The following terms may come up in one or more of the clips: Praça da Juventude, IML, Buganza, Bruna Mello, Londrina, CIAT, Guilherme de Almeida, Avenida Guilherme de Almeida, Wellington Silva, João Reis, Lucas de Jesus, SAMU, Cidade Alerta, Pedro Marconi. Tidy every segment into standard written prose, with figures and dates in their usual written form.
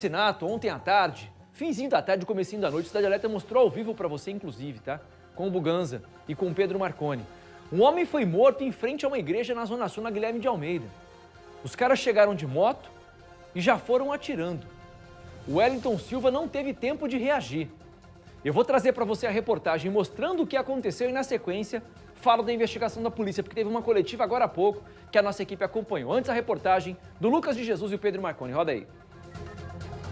Assassinato ontem à tarde, finzinho da tarde, comecinho da noite, Cidade Alerta mostrou ao vivo pra você, inclusive, tá? Com o Buganza e com o Pedro Marconi. Um homem foi morto em frente a uma igreja na Zona Sul, na Guilherme de Almeida. Os caras chegaram de moto e já foram atirando. O Wellington Silva não teve tempo de reagir. Eu vou trazer pra você a reportagem mostrando o que aconteceu e, na sequência, falo da investigação da polícia, porque teve uma coletiva agora há pouco que a nossa equipe acompanhou. Antes, a reportagem do Lucas de Jesus e o Pedro Marconi. Roda aí.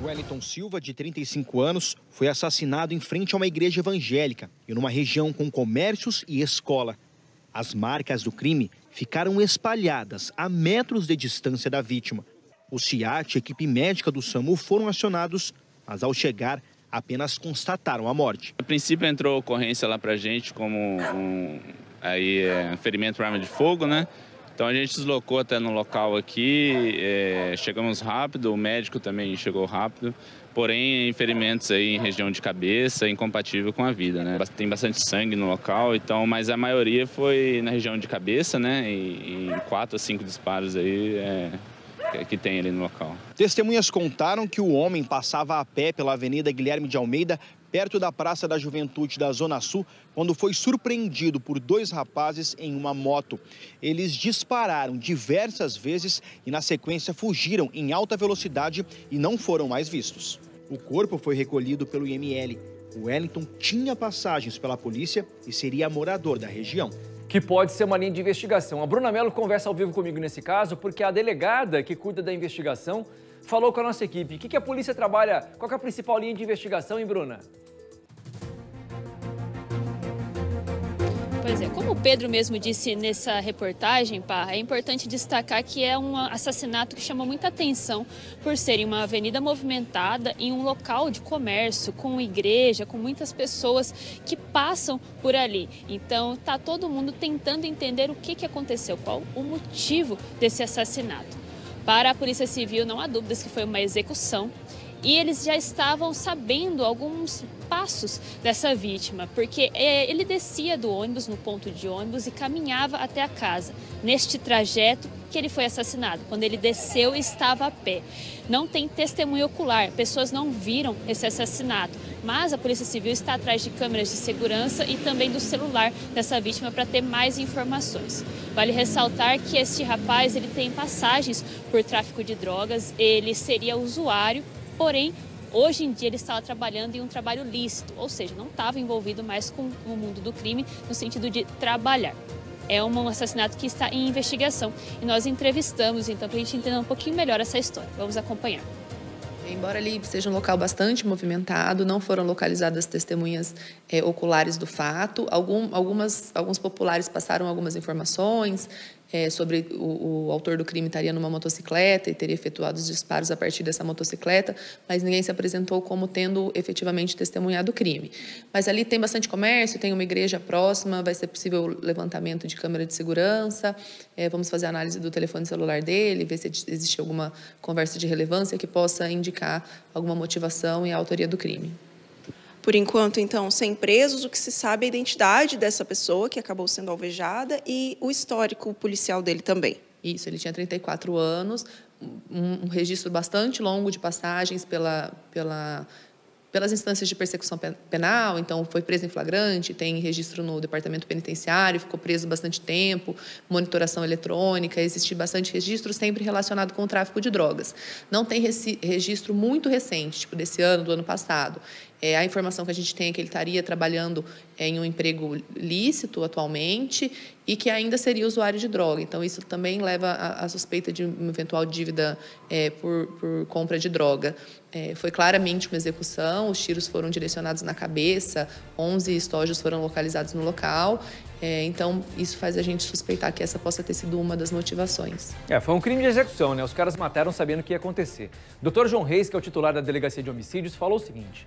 Wellington Silva, de 35 anos, foi assassinado em frente a uma igreja evangélica e numa região com comércios e escola. As marcas do crime ficaram espalhadas a metros de distância da vítima. O CIAT e a equipe médica do SAMU foram acionados, mas ao chegar, apenas constataram a morte. A princípio entrou ocorrência lá pra gente como um ferimento por arma de fogo, né? Então a gente deslocou até no local aqui, chegamos rápido, o médico também chegou rápido, porém ferimentos aí em região de cabeça, incompatível com a vida, né? Tem bastante sangue no local, então, mas a maioria foi na região de cabeça, né? E 4 ou 5 disparos aí que tem ali no local. Testemunhas contaram que o homem passava a pé pela Avenida Guilherme de Almeida, perto da Praça da Juventude da Zona Sul, quando foi surpreendido por 2 rapazes em uma moto. Eles dispararam diversas vezes e, na sequência, fugiram em alta velocidade e não foram mais vistos. O corpo foi recolhido pelo IML. O Wellington tinha passagens pela polícia e seria morador da região. Que pode ser uma linha de investigação. A Bruna Mello conversa ao vivo comigo nesse caso, porque a delegada que cuida da investigação falou com a nossa equipe. O que a polícia trabalha? Qual que é a principal linha de investigação, hein, Bruna? Pois é, como o Pedro mesmo disse nessa reportagem, Parra, é importante destacar que é um assassinato que chama muita atenção por ser em uma avenida movimentada, em um local de comércio, com igreja, com muitas pessoas que passam por ali. Então, está todo mundo tentando entender o que aconteceu, qual o motivo desse assassinato. Para a Polícia Civil, não há dúvidas que foi uma execução. E eles já estavam sabendo alguns passos dessa vítima, porque ele descia do ônibus, no ponto de ônibus, e caminhava até a casa. Neste trajeto que ele foi assassinado, quando ele desceu, estava a pé. Não tem testemunho ocular, pessoas não viram esse assassinato, mas a Polícia Civil está atrás de câmeras de segurança e também do celular dessa vítima para ter mais informações. Vale ressaltar que este rapaz, ele tem passagens por tráfico de drogas, ele seria usuário. Porém, hoje em dia ele estava trabalhando em um trabalho lícito, ou seja, não estava envolvido mais com o mundo do crime no sentido de trabalhar. É um assassinato que está em investigação e nós entrevistamos, então, para a gente entender um pouquinho melhor essa história. Vamos acompanhar. Embora ali seja um local bastante movimentado, não foram localizadas testemunhas oculares do fato. Alguns populares passaram algumas informações sobre o autor do crime estaria numa motocicleta e teria efetuado os disparos a partir dessa motocicleta, mas ninguém se apresentou como tendo efetivamente testemunhado o crime. Mas ali tem bastante comércio, tem uma igreja próxima, vai ser possível levantamento de câmera de segurança, vamos fazer a análise do telefone celular dele, ver se existe alguma conversa de relevância que possa indicar alguma motivação e a autoria do crime. Por enquanto, então, sem presos, o que se sabe é a identidade dessa pessoa que acabou sendo alvejada e o histórico policial dele também. Isso, ele tinha 34 anos, um registro bastante longo de passagens pelas instâncias de persecução penal, então foi preso em flagrante, tem registro no departamento penitenciário, ficou preso bastante tempo, monitoração eletrônica, existe bastante registro sempre relacionado com o tráfico de drogas. Não tem registro muito recente, tipo desse ano, do ano passado. A informação que a gente tem é que ele estaria trabalhando em um emprego lícito atualmente e que ainda seria usuário de droga. Então, isso também leva à suspeita de uma eventual dívida por compra de droga. Foi claramente uma execução, os tiros foram direcionados na cabeça, 11 estojos foram localizados no local. Então, isso faz a gente suspeitar que essa possa ter sido uma das motivações. Foi um crime de execução, né? Os caras mataram sabendo o que ia acontecer. O Dr. João Reis, que é o titular da Delegacia de Homicídios, falou o seguinte: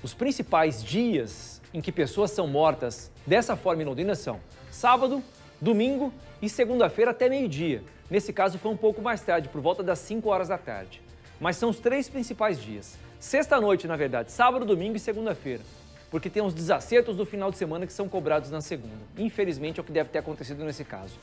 os principais dias em que pessoas são mortas dessa forma em Londrina são sábado, domingo e segunda-feira até meio-dia. Nesse caso foi um pouco mais tarde, por volta das 5 horas da tarde. Mas são os 3 principais dias. Sexta-noite, na verdade, sábado, domingo e segunda-feira. Porque tem os desacertos do final de semana que são cobrados na segunda. Infelizmente é o que deve ter acontecido nesse caso.